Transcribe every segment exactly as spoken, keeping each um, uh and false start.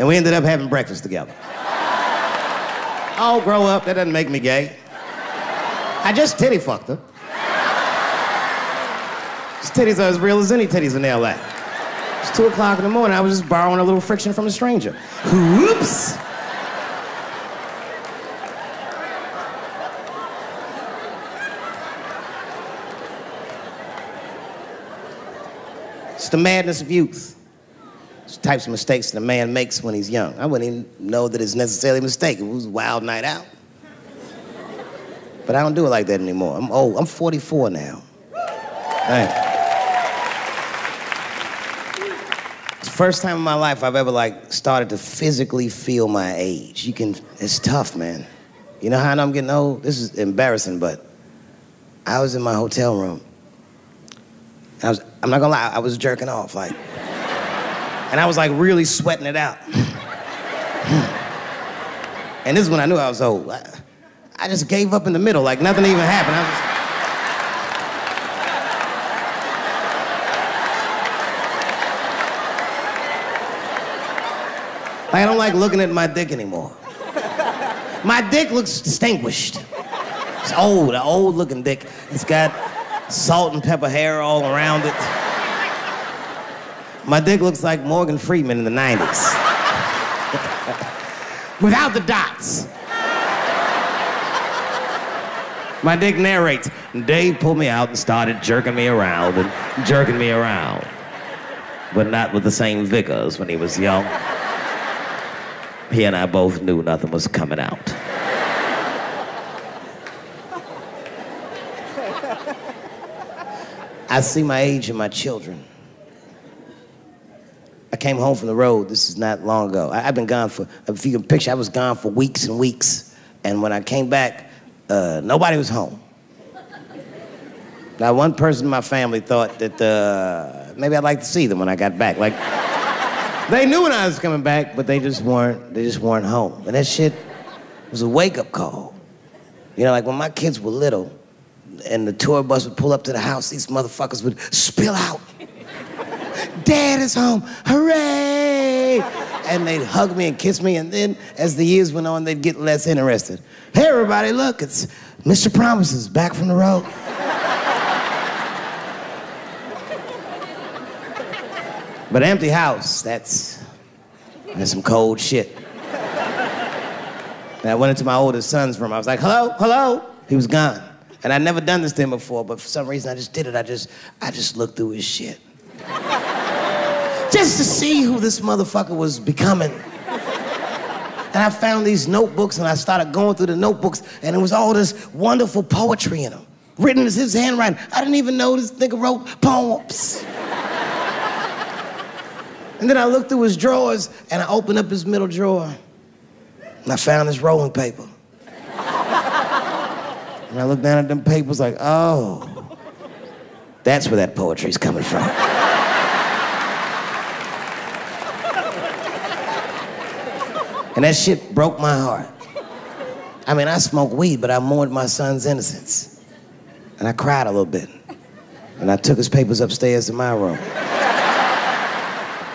And we ended up having breakfast together. I'll grow up, that doesn't make me gay. I just titty fucked her. These titties are as real as any titties in L A. It's two o'clock in the morning, I was just borrowing a little friction from a stranger. Whoops! It's the madness of youth. It's the types of mistakes that a man makes when he's young. I wouldn't even know that it's necessarily a mistake. It was a wild night out. But I don't do it like that anymore. I'm old. I'm forty-four now. Dang. It's the first time in my life I've ever like started to physically feel my age. You can, it's tough, man. You know how I know I'm getting old? This is embarrassing, but I was in my hotel room. I was, I'm not gonna lie, I was jerking off, like. And I was like really sweating it out. And this is when I knew I was old. I, I just gave up in the middle, like nothing even happened. I was just, like, I don't like looking at my dick anymore. My dick looks distinguished. It's old, an old looking dick. It's got salt and pepper hair all around it. My dick looks like Morgan Freeman in the nineties. Without the dots. My dick narrates, Dave pulled me out and started jerking me around and jerking me around. But not with the same vigor as when he was young. He and I both knew nothing was coming out. I see my age in my children. I came home from the road, this is not long ago. I, I've been gone for, if you can picture, I was gone for weeks and weeks. And when I came back, uh, nobody was home. Now, one person in my family thought that uh, maybe I'd like to see them when I got back. Like. They knew when I was coming back, but they just weren't, they just weren't home. And that shit was a wake-up call. You know, like when my kids were little and the tour bus would pull up to the house, these motherfuckers would spill out. Dad is home, hooray! And they'd hug me and kiss me, and then as the years went on, they'd get less interested. Hey everybody, look, it's Mister Promises back from the road. But empty house, that's, that's some cold shit. And I went into my oldest son's room. I was like, hello, hello. He was gone. And I'd never done this thing before, but for some reason I just did it. I just, I just looked through his shit. Just to see who this motherfucker was becoming. And I found these notebooks and I started going through the notebooks and it was all this wonderful poetry in them. Written as his handwriting. I didn't even know this nigga wrote poems. And then I looked through his drawers, and I opened up his middle drawer, and I found his rolling paper. And I looked down at them papers like, oh, that's where that poetry's coming from. And that shit broke my heart. I mean, I smoked weed, but I mourned my son's innocence. And I cried a little bit. And I took his papers upstairs to my room.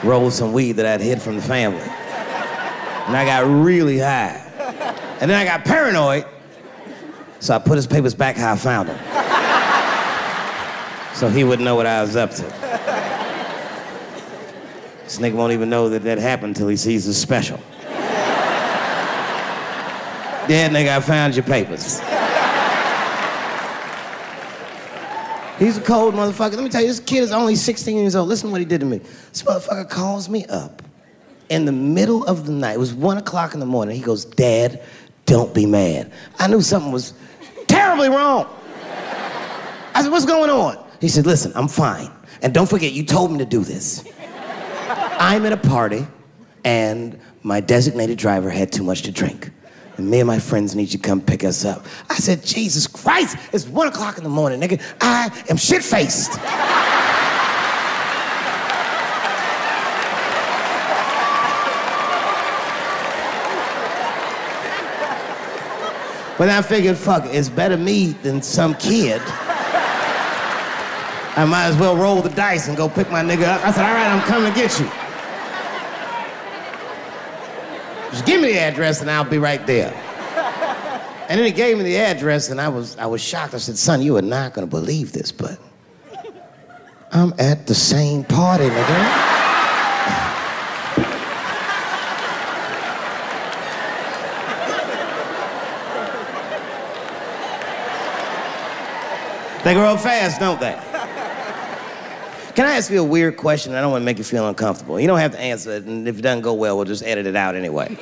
Rolled some weed that I'd hid from the family. And I got really high. And then I got paranoid, so I put his papers back how I found them. So he wouldn't know what I was up to. This nigga won't even know that that happened till he sees the special. Yeah, nigga, I found your papers. He's a cold motherfucker. Let me tell you, this kid is only sixteen years old. Listen to what he did to me. This motherfucker calls me up in the middle of the night. It was one o'clock in the morning. He goes, Dad, don't be mad. I knew something was terribly wrong. I said, what's going on? He said, listen, I'm fine. And don't forget, you told me to do this. I'm at a party, and my designated driver had too much to drink. And me and my friends need you to come pick us up. I said, Jesus Christ, it's one o'clock in the morning, nigga. I am shit-faced. But I figured, fuck it, it's better me than some kid. I might as well roll the dice and go pick my nigga up. I said, all right, I'm coming to get you. Just give me the address and I'll be right there. And then he gave me the address and I was, I was shocked. I said, son, you are not gonna believe this, but I'm at the same party, nigga. They grow up fast, don't they? Can I ask you a weird question? I don't want to make you feel uncomfortable. You don't have to answer it, and if it doesn't go well, we'll just edit it out anyway.